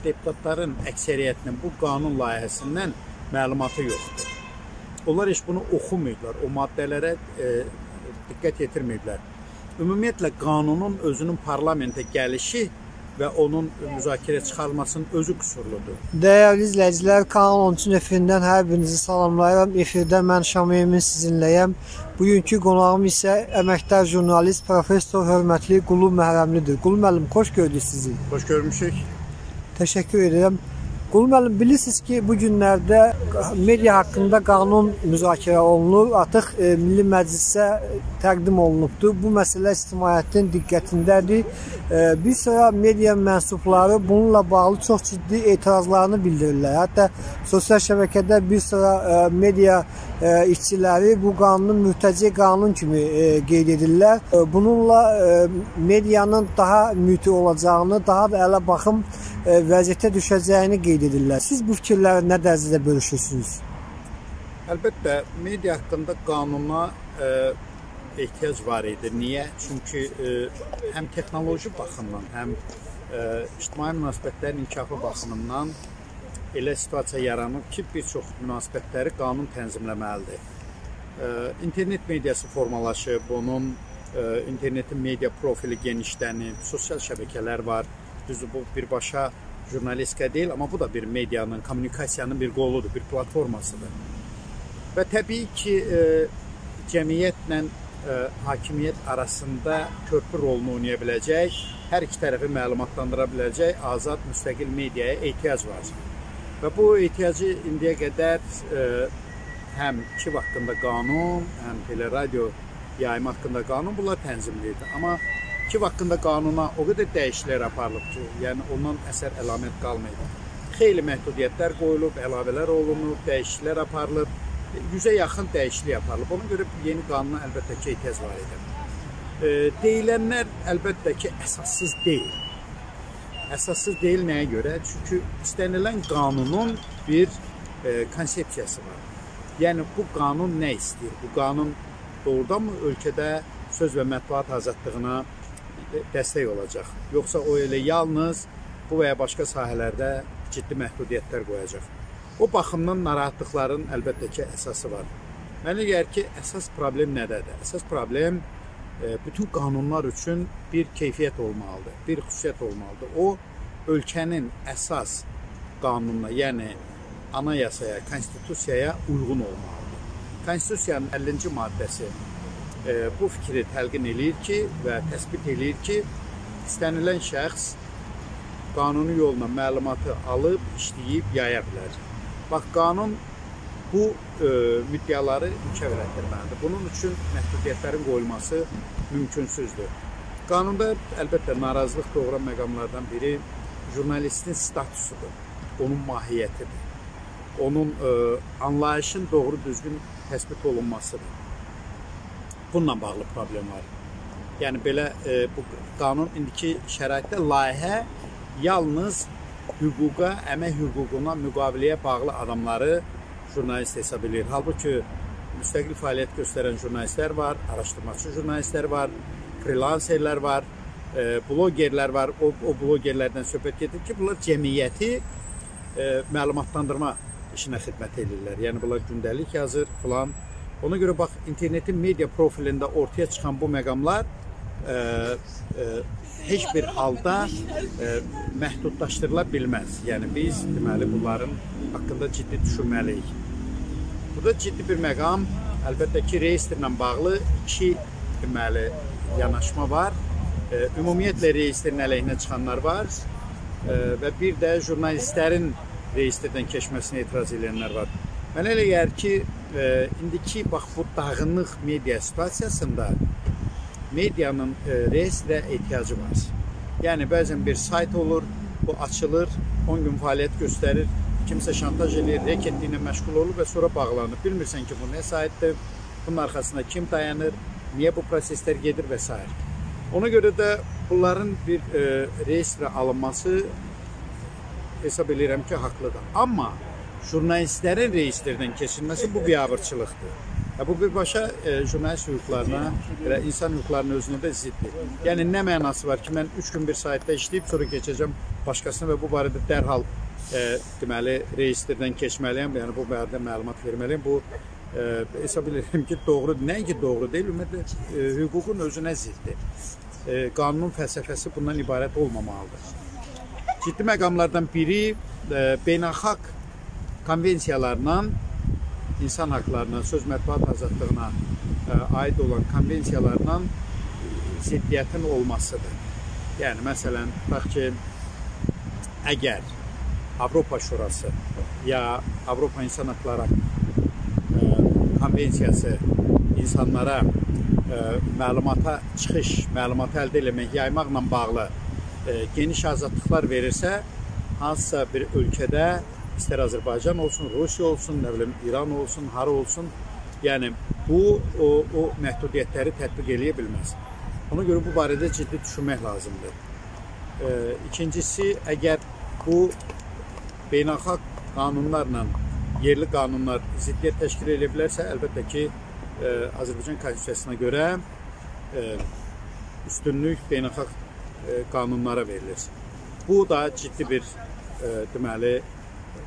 bu deputatların əksəriyyətinin bu qanun layihəsindən məlumatı yoxdur. Onlar heç bunu oxumuyublar, o maddələrə diqqət yetirməyiblər. Ümumiyyətlə, qanunun özünün parlamentə gəlişi və onun müzakirə çıxarmasının özü qüsurludur. Dəyərli izləyicilər, Kanal 13 efirindən hər birinizi salamlayıram. Efirdə mən Şam Emin sizinləyəm. Bugünkü qonağım isə əməkdar jurnalist, professor hörmətli Qulu Məhərrəmlidir. Qulu müəllim, xoş gördük sizi. Xoş görmüşük. Təşəkkür edirəm. Qulu müəllim, bilirsiniz ki, bu günlərdə media haqqında qanun müzakirə olunur. Artıq Milli Məclisə təqdim olunubdur. Bu məsələ ictimaiyyətin diqqətindədir. Bir sıra media mənsubları bununla bağlı çox ciddi etirazlarını bildirirlər. Hətta sosial şəbəkədə bir sıra media işçiləri bu qanunun mürtəci qanun kimi qeyd edirlər. Bununla medianın daha müti olacağını, daha da ələ baxım vəziyyətə düşəcəyini qeyd edirlər. Siz bu fikirləri nə dərəcədə bölüşürsünüz? Əlbəttə, media haqqında qanuna ehtiyac var idi. Niyə? Çünki həm texnoloji baxımdan, həm ictimai münasibətlərin inkişafı baxımından elə situasiya yaranıb ki, bir çox münasibətləri qanun tənzimləməlidir. İnternet mediası formalaşıb, onun internetin media profili genişlənib, sosial şəbəkələr var. Düzdür, bu birbaşa jurnalistika deyil, amma bu da bir medianın, kommunikasiyanın bir qoludur, bir platformasıdır. Və təbii ki, cəmiyyətlə hakimiyyət arasında köprü rolunu oynaya biləcək, hər iki tərəfi məlumatlandıra biləcək azad, müstəqil mediaya ehtiyac var. Və bu ehtiyacı indiyə qədər həm KİV haqqında qanun, həm teleradio yayımı haqqında qanun bunlar tənzimləyirdi. Amma KİV haqqında qanuna o qədər dəyişikliklər aparılıb ki, yəni ondan əsər əlamət qalmayıb. Xeyli məhdudiyyətlər qoyulub, əlavələr olunub, dəyişikliklər aparılıb. 100-ə yaxın dəyişiklik aparılıb. Ona görə yeni qanuna əlbəttə ki, ehtiyac var idi. Deyilənlər əlbəttə ki, əsassız deyil. Əsassız deyil nəyə görə? Çünki istənilən qanunun bir konsepsiyası var. Yəni, bu qanun nə istəyir? Bu qanun doğrudan mı ölkədə söz və mətbuat azadlığına dəstək olacaq? Yoxsa o elə yalnız bu və ya başqa sahələrdə ciddi məhdudiyyətlər qoyacaq? O baxımdan narahatlıqların əlbəttə ki, əsası var. Mənə gəlir ki, əsas problem nədədir? Əsas problem bütün qanunlar üçün bir keyfiyyət olmalıdır, bir xüsusiyyət olmalıdır. O, ölkənin əsas qanununa, yəni anayasaya, konstitusiyaya uyğun olmalıdır. Konstitusiyanın 50-ci maddəsi bu fikri təlqin eləyir ki və təsbit eləyir ki, istənilən şəxs qanuni yolla məlumatı alıb, işləyib, yaya bilər. Bax, qanun bu müddəaları mükəvvətləndirməlidir. Bunun üçün məhdudiyyətlərin qoyulması mümkünsüzdür. Qanunda əlbəttə narazılıq doğuran məqamlardan biri jurnalistin statusudur, onun mahiyyətidir, onun anlayışın doğru düzgün təsbit olunmasıdır. Bununla bağlı problem var. Yəni, belə bu qanun indiki şəraitdə layihə yalnız hüquqa, əmək hüququna, müqaviləyə bağlı adamları jurnalist hesab edir. Halbuki, müstəqil fəaliyyət göstərən jurnalistlər var, araşdırmaçı jurnalistlər var, freelancerlər var, blogerlər var. O blogerlərdən söhbət gedir ki, bunlar cəmiyyəti məlumatlandırma işinə xidmət edirlər. Yəni, bunlar gündəlik yazır filan. Ona görə, bax, internetin media profilində ortaya çıxan bu məqamlar heç bir halda məhdudlaşdırıla bilməz. Yəni, biz, deməli, bunların haqqında ciddi düşünməliyik. Burada ciddi bir məqam, əlbəttə ki, reyestrlə bağlı iki, deməli, yanaşma var. Ümumiyyətlə, reyestrin əleyhinə çıxanlar var və bir də jurnalistlərin reyestrdən keçməsinə etiraz edənlər var. Mənə elə gəlir ki, indiki, bax, bu dağınıq media situasiyasında medianın reyestrə ehtiyacı var. Yəni, bəzən bir sayt olur, bu açılır, 10 gün fəaliyyət göstərir, kimsə şantaj edir, reketliyi ilə məşğul olur və sonra bağlanır. Bilmirsən ki, bu nə saytdır, bunun arxasında kim dayanır, niyə bu proseslər gedir və s. Ona görə də bunların bir reyestrə alınması hesab edirəm ki, haqlıdır. Amma jurnalistlərin reyestrdən keçilməsi bu biabırçılıqdır. Bu birbaşa jurnalist hüquqlarına və insan hüquqlarının özünə də ziddir. Yəni nə mənası var ki, mən 3 gün bir saytda işləyib sonra keçəcəm başqasına və bu barədə dərhal deməli reyestrdən keçməliyəm, yəni bu barədə məlumat verməliyəm. Bu hesab edirəm ki, doğru, nəinki doğru deyil, ümumiyyətlə hüququn özünə ziddir. Qanunun fəlsəfəsi bundan ibarət olmamalıdır. Ciddi məqamlardan biri beynəlxalq konvensiyalarla, insan haqlarına, söz mətbuat azadlığına aid olan konvensiyalarla ziddiyyətin olmasıdır. Yəni, məsələn, tutaq ki, əgər Avropa Şurası ya Avropa İnsan Hakları Konvensiyası insanlara məlumata çıxış, məlumatı əldə eləmək, yaymaqla bağlı geniş azadlıqlar verirsə, hansısa bir ölkədə, istər Azərbaycan olsun, Rusiya olsun, nə bilim, İran olsun, hara olsun, yəni bu, o məhdudiyyətləri tətbiq eləyə bilməz. Ona görə bu barədə ciddi düşünmək lazımdır. İkincisi, əgər bu beynəlxalq qanunlarla, yerli qanunlar ziddiyyət təşkil edə bilərsə, əlbəttə ki, Azərbaycan konstitusiyasına görə üstünlük beynəlxalq qanunlara verilir. Bu da ciddi bir deməli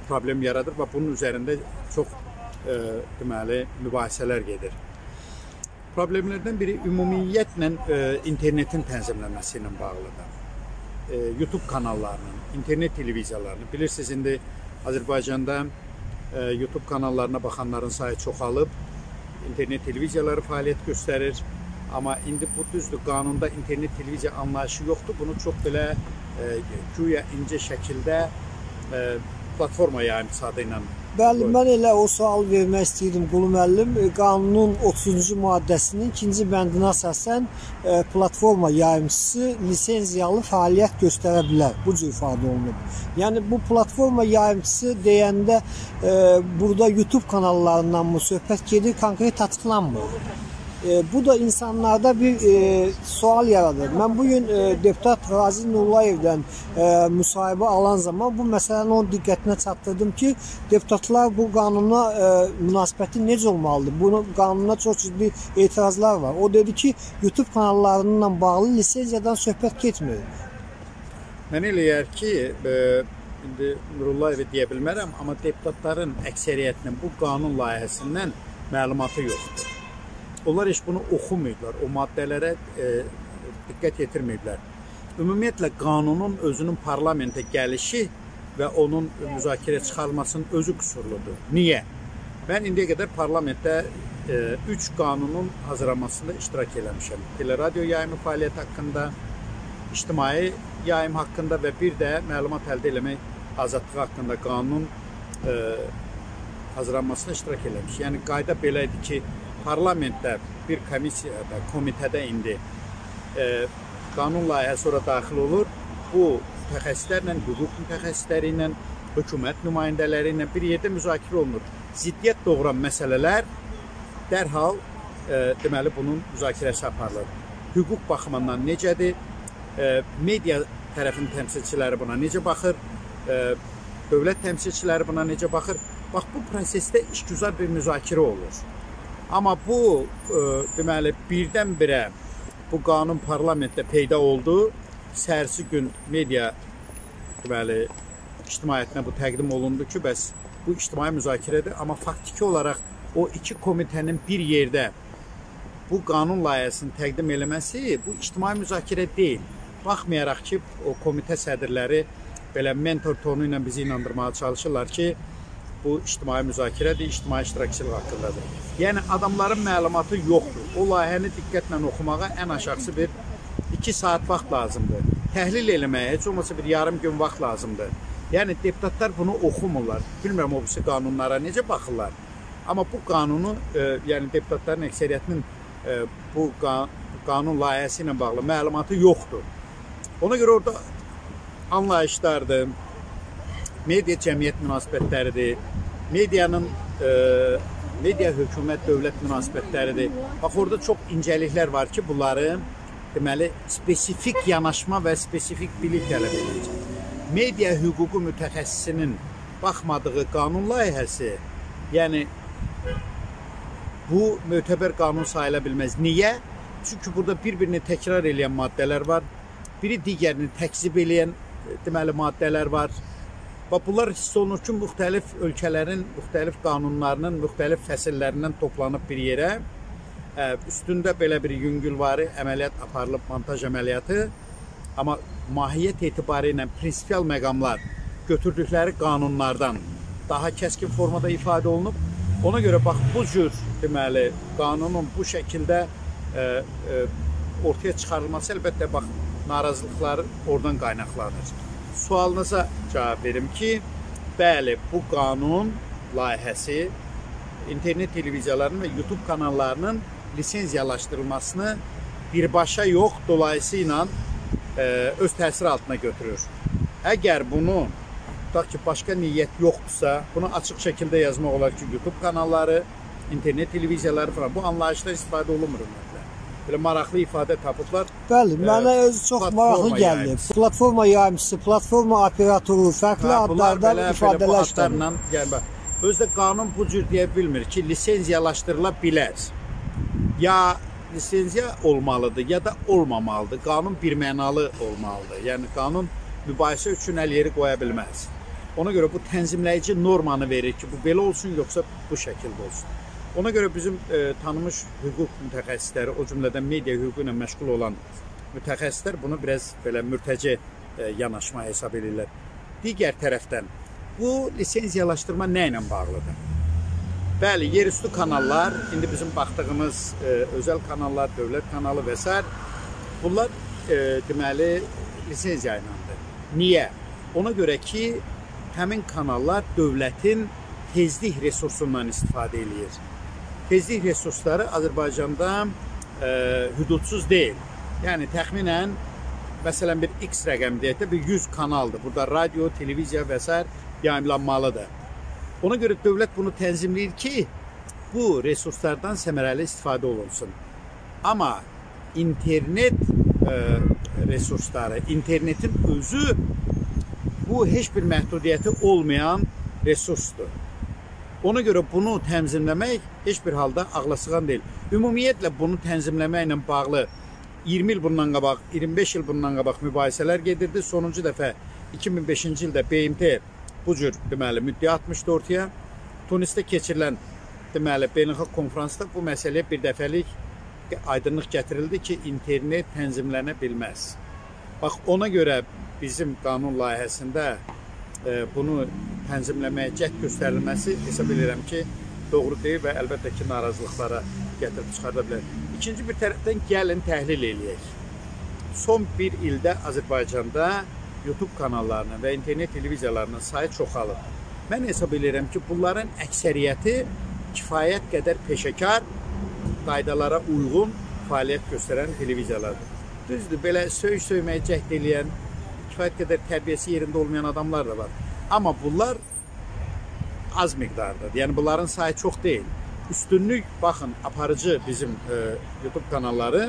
problem yaradır və bunun üzərində çox deməli mübahisələr gedir. Problemlərdən biri ümumiyyətlə internetin tənzimlənməsi ilə bağlıdır. YouTube kanallarının, internet televiziyalarının, bilirsiniz indi Azərbaycanda YouTube kanallarına baxanların sayı çoxalıb, internet televiziyaları fəaliyyət göstərir. Amma indi bu düzdür, qanunda internet televiziya anlayışı yoxdur. Bunu çox belə güya incə şəkildə platforma yayımçılığı ilə. Bəli, mən elə o sual vermək istəyirdim Qulu müəllim. Qanunun 30-cu maddəsinin 2-ci bəndinə əsasən platforma yayımçısı lisenziyalı fəaliyyət göstərə bilər. Bu cür ifadə olunub. Yəni bu platforma yayımçısı deyəndə burada YouTube kanallarından mı söhbət gedir, konkret açıqlanmır. Bu da insanlarda bir sual yaradır. Mən bugün deputat Razi Nurulayevdən müsahibə alan zaman bu məsələni onun diqqətinə çatdırdım ki, deputatlar bu qanuna münasibəti necə olmalıdır? Bunun qanuna çox ciddi etirazlar var. O dedi ki, YouTube kanallarından bağlı lisenziyadan söhbət getmir. Mən eləyər ki, indi Nurulayev deyə bilmərəm, amma deputatların əksəriyyətinin bu qanun layihəsindən məlumatı yoxdur. Onlar heç bunu oxumayıblar, o maddələrə diqqət yetirməyiblər. Ümumiyyətlə, qanunun özünün parlamentə gəlişi və onun müzakirə çıxarılmasının özü qüsurludur. Niyə? Mən indiyə qədər parlamentdə 3 qanunun hazırlanmasında iştirak eləmişəm. Teleradio yayımı fəaliyyəti haqqında, ictimai yayım haqqında və bir də məlumat əldə eləmək azadlığı haqqında qanunun hazırlanmasına iştirak eləmiş. Yəni, qayda belə idi ki, parlamentdə, bir komissiyada, komitədə indi qanun layihəsi ora daxil olur. Bu mütəxəssislərlə, hüquq mütəxəssisləri ilə, hökumət nümayəndələri ilə bir yerdə müzakirə olunur. Ziddiyyət doğuran məsələlər dərhal deməli bunun müzakirəsi aparılır. Hüquq baxımından necədir? Media tərəfinin təmsilçiləri buna necə baxır? Dövlət təmsilçiləri buna necə baxır? Bax, bu prosesdə işgüzar bir müzakirə olur. Amma bu, deməli, birdən-birə bu qanun parlamentdə peyda oldu. Səhərsi gün media, deməli, ictimaiyyətinə bu təqdim olundu ki, bəs bu ictimai müzakirədir. Amma faktiki olaraq o iki komitənin bir yerdə bu qanun layihəsini təqdim eləməsi bu ictimai müzakirə deyil. Baxmayaraq ki, o komitə sədrləri belə mentor tonu ilə bizi inandırmağa çalışırlar ki, bu ictimai müzakirədir, ictimai iştirakçılıq haqqındadır. Yəni, adamların məlumatı yoxdur. O layihəni diqqətlə oxumağa ən aşağısı bir 2 saat vaxt lazımdır. Təhlil eləməyə heç olmasa bir yarım gün vaxt lazımdır. Yəni, deputatlar bunu oxumurlar. Bilmirəm, o birisi qanunlara necə baxırlar. Amma bu qanunu, yəni deputatların əksəriyyətinin bu qanun layihəsi ilə bağlı məlumatı yoxdur. Ona görə orada anlayışlardır, media cəmiyyət münasibətləridir, media hökumət dövlət münasibətləridir. Bax, orada çox incəliklər var ki, bunları deməli, spesifik yanaşma və spesifik bilik tələb edəcək. Media hüququ mütəxəssisinin baxmadığı qanun layihəsi, yəni bu mötəbər qanun sayıla bilməz. Niyə? Çünki burada bir-birini təkrar eləyən maddələr var. Biri digərini təkzib eləyən deməli maddələr var. Və bunlar hiss olunur ki, müxtəlif ölkələrin, müxtəlif qanunlarının, müxtəlif fəsillərindən toplanıb bir yerə. Üstündə belə bir yüngülvari əməliyyat aparılıb, montaj əməliyyatı. Amma mahiyyət etibarı ilə prinsipial məqamlar götürdükləri qanunlardan daha kəskin formada ifadə olunub. Ona görə bax, bu cür deməli, qanunun bu şəkildə ortaya çıxarılması əlbəttə bax, narazılıqlar oradan qaynaqlanır. Sualınıza cavab verim ki, bəli, bu qanun layihəsi internet televiziyalarının və YouTube kanallarının lisenziyalaşdırılmasını birbaşa yox, dolayısıyla öz təsiri altına götürür. Əgər bunu, tutaq ki, başqa niyyət yoxdursa, bunu açıq şəkildə yazmaq olar ki, YouTube kanalları, internet televiziyaları falan, bu anlayışdan istifadə olunmur. Belə maraqlı ifadə tapıblar. Bəli, mənə özü çox maraqlı gəldi. Platforma yayımçısı, platforma operatoru, fərqli adlardan ifadələşdirir. Özdə qanun bu cür deyə bilmir ki, lisenziyalaşdırıla bilər. Ya lisenziya olmalıdır, ya da olmamalıdır. Qanun birmənalı olmalıdır. Yəni, qanun mübahisə üçün əl yeri qoya bilməz. Ona görə bu tənzimləyici normanı verir ki, bu belə olsun, yoxsa bu şəkildə olsun. Ona görə bizim tanınmış hüquq mütəxəssisləri, o cümlədən media hüququ ilə məşğul olan mütəxəssislər bunu biraz belə mürtəci yanaşma hesab edirlər. Digər tərəfdən, bu lisenziyalaşdırma nə ilə bağlıdır? Bəli, yerüstü kanallar, indi bizim baxdığımız özəl kanallar, dövlət kanalı və s. bunlar deməli lisenziya iləndir. Niyə? Ona görə ki, həmin kanallar dövlətin tezlik resursundan istifadə edir. Tezlik resursları Azərbaycanda hüdudsuz deyil. Yəni, təxminən, məsələn, bir X rəqəm deyək də, bir 100 kanaldır. Burada radio, televiziya və s. yayımlanmalıdır. Ona görə dövlət bunu tənzimləyir ki, bu resurslardan səmərəli istifadə olunsun. Amma internet resursları, internetin özü bu heç bir məhdudiyyəti olmayan resursdur. Ona görə bunu tənzimləmək heç bir halda ağla sığan deyil. Ümumiyyətlə, bunu tənzimləməklə bağlı 20 il bundan qabaq, 25 il bundan qabaq mübahisələr gedirdi. Sonuncu dəfə 2005-ci ildə BMT bu cür müddia atmışdı ortaya. Tunisdə keçirilən beynəlxalq konferansda bu məsələyə bir dəfəlik aydınlıq gətirildi ki, internet tənzimlənə bilməz. Bax, ona görə bizim qanun layihəsində bunu tənzimləməyə cəhd göstərilməsi hesab edirəm ki, doğru deyil və əlbəttə ki, narazılıqlara gətirib çıxarda bilər. İkinci bir tərəfdən gəlin təhlil eləyək. Son bir ildə Azərbaycanda YouTube kanallarının və internet televiziyalarının sayı çoxalır. Mən hesab edirəm ki, bunların əksəriyyəti kifayət qədər peşəkar, qaydalara uyğun fəaliyyət göstərən televiziyalardır. Düzdür, belə söyüş-söyməyə cəhd eləyən, kifayət qədər tərbiyəsi yerində olmayan adamlar da var. Amma bunlar az miqdardadır. Yəni, bunların sayı çox deyil. Üstünlük, baxın, aparıcı bizim YouTube kanalları.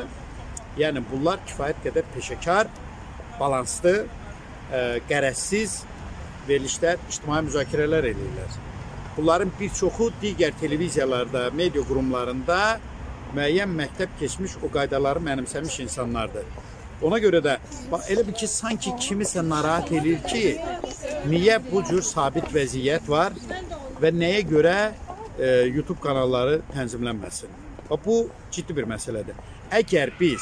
Yəni, bunlar kifayət qədər peşəkar, balanslı, qərəzsiz verilişlər, ictimai müzakirələr edirlər. Bunların bir çoxu digər televiziyalarda, media qurumlarında müəyyən məktəb keçmiş, o qaydaları mənimsəmiş insanlardır. Ona görə də elə bir ki, sanki kimisə narahat edir ki, niyə bu cür sabit vəziyyət var və nəyə görə YouTube kanalları tənzimlənməsin? Bu ciddi bir məsələdir. Əgər biz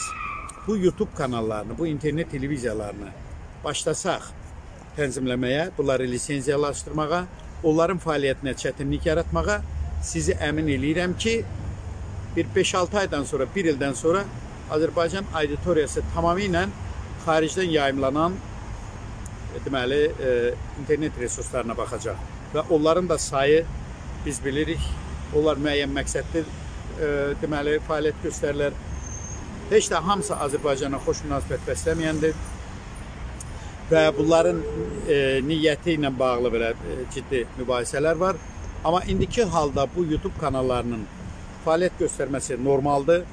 bu YouTube kanallarını, bu internet televiziyalarını başlasaq tənzimləməyə, bunları lisenziyalaşdırmağa, onların fəaliyyətinə çətinlik yaratmağa, sizi əmin eləyirəm ki, bir 5-6 aydan sonra, bir ildən sonra Azərbaycan auditoriyası tamamilə xaricdən yayımlanan internet resurslarına baxacaq və onların da sayı biz bilirik, onlar müəyyən məqsədli fəaliyyət göstərirlər. Heç də hamısı Azərbaycana xoş münasibət bəsləməyəndir və bunların niyyəti ilə bağlı belə ciddi mübahisələr var. Amma indiki halda bu YouTube kanallarının fəaliyyət göstərməsi normaldır.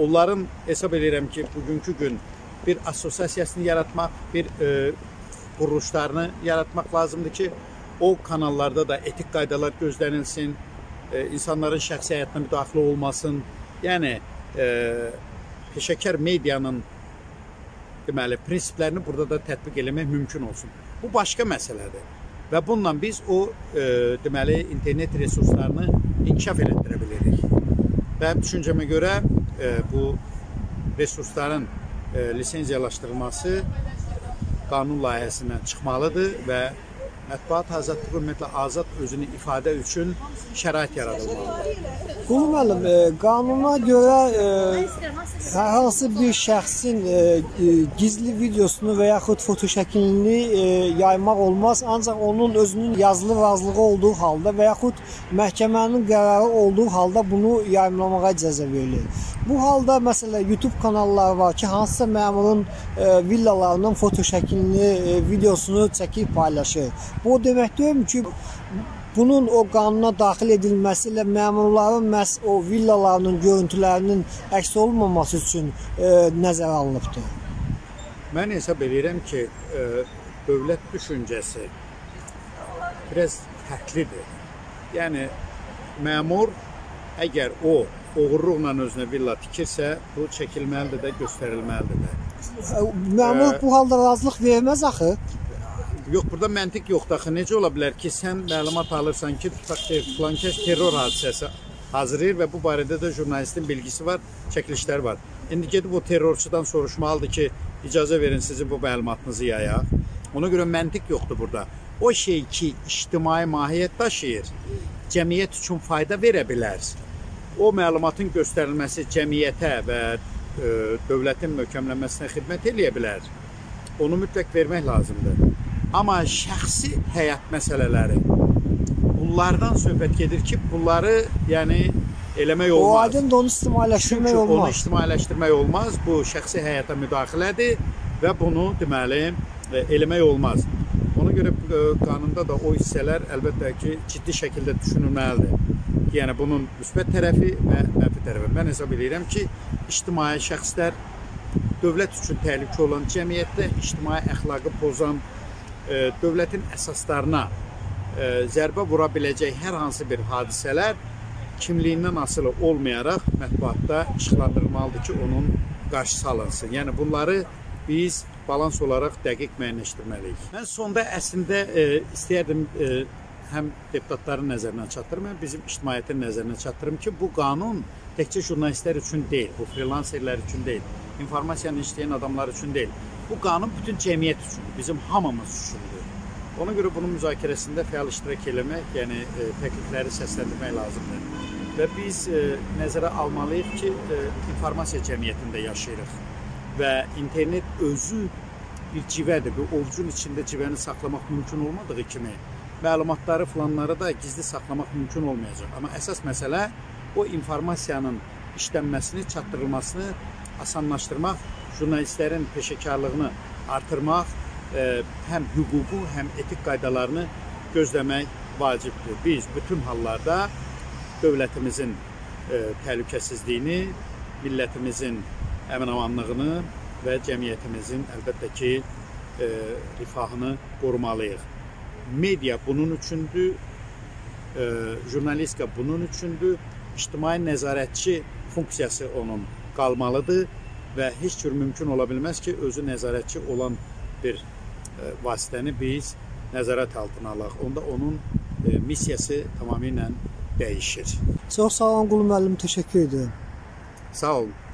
Onların hesab edirəm ki, bugünkü gün bir asosiasiyasını yaratmaq, bir quruluşlarını yaratmaq lazımdır ki, o kanallarda da etik qaydalar gözlənilsin, insanların şəxsi həyatına müdaxilə olmasın. Yəni, peşəkar medianın deməli, prinsiplərini burada da tətbiq eləmək mümkün olsun. Bu, başqa məsələdir. Və bununla biz o, deməli, internet resurslarını inkişaf elətdirə bilirik. Bənim düşüncəmə görə bu resursların lisenziyalaşdırılması qanun layihəsindən çıxmalıdır və mətbuat azadlığı, ümumiyyətlə, azad özünü ifadə üçün şərait yaradılmalıdır. Qulu müəllim, qanuna görə hər hansı bir şəxsin gizli videosunu və yaxud fotoşəkilini yaymaq olmaz, ancaq onun özünün yazılı razılığı olduğu halda və yaxud məhkəmənin qərarı olduğu halda bunu yayımlamağa cəza verilir. Bu halda, məsələn, YouTube kanalları var ki, hansısa məmurun villalarının fotoşəkilini, videosunu çəkib paylaşır. Bu demək deyilmi ki, bunun o qanuna daxil edilməsi ilə məmurların məhz o villalarının görüntülərinin əks olmaması üçün nəzərə alınıbdır? Mən hesab edirəm ki, dövlət düşüncəsi biraz fərqlidir. Yəni, məmur əgər o oğurluqla özünə villa tikirsə, bu çəkilməlidir də, göstərilməlidir də. Məmur bu halda razılıq verməz axı? Yox, burada məntiq yoxdur axı. Necə ola bilər ki, sən məlumat alırsan ki, filan kəs terror hadisəsi hazırlayır və bu barədə də jurnalistin bilgisi var, çəkilişlər var. İndi gedib o terrorçudan soruşmalıdır ki, icazə verin sizin bu məlumatınızı yayaq. Ona görə məntiq yoxdur burada. O şey ki, ictimai mahiyyət daşıyır, cəmiyyət üçün fayda verə bilər. O məlumatın göstərilməsi cəmiyyətə və dövlətin möhkəmlənməsinə xidmət eləyə bilər. Onu mütləq vermək lazımdır. Amma şəxsi həyat məsələləri, bunlardan söhbət gedir ki, bunları eləmək olmaz. O aydın da onu ictimailəşdirmək olmaz. Çünki onu ictimailəşdirmək olmaz, bu şəxsi həyata müdaxilədir və bunu eləmək olmaz. Ona görə qanunda da o hissələr əlbəttə ki, ciddi şəkildə düşünülməlidir. Yəni, bunun müsbət tərəfi və mənfi tərəfi. Mən hesab edirəm ki, ictimai şəxslər dövlət üçün təhlükə olan, cəmiyyətdə ictimai əxlaqı pozan, dövlətin əsaslarına zərbə vura biləcək hər hansı bir hadisələr kimliyindən asılı olmayaraq mətbuatda işıqlandırılmalıdır ki, onun qarşısı alınsın. Yəni, bunları biz balans olaraq dəqiq müəyyənləşdirməliyik. Mən sonda əslində istəyərdim həm deputatların nəzərinə çatdırım, həm bizim ictimaiyyətin nəzərinə çatdırım ki, bu qanun təkcə jurnalistlər üçün deyil, bu freelancerlər üçün deyil, informasiyanı işləyən adamlar üçün deyil. Bu qanun bütün cəmiyyət üçündür, bizim hamımız üçündür. Ona görə bunun müzakirəsində fəal iştirak eləmək, yəni təklifləri səsləndirmək lazımdır. Və biz nəzərə almalıyıq ki, informasiya cəmiyyətində yaşayırıq və internet özü bir civədir, bir ovcun içində civəni saxlamaq mümkün olmadığı kimi məlumatları filanları da gizli saxlamaq mümkün olmayacaq. Amma əsas məsələ o informasiyanın işlənməsini, çatdırılmasını asanlaşdırmaq, jurnalistlərin peşəkarlığını artırmaq, həm hüququ, həm etik qaydalarını gözləmək vacibdir. Biz bütün hallarda dövlətimizin təhlükəsizliyini, millətimizin əmin-amanlığını və cəmiyyətimizin əlbəttə ki, rifahını qorumalıyıq. Media bunun üçündür, jurnalistika bunun üçündür, ictimai nəzarətçi funksiyası onun qalmalıdır və heç cür mümkün ola bilməz ki, özü nəzarətçi olan bir vasitəni biz nəzarət altına alaq. Onda onun missiyası tamamilə dəyişir. Çox sağ olun, Qulu müəllim, təşəkkür edirəm. Sağ olun.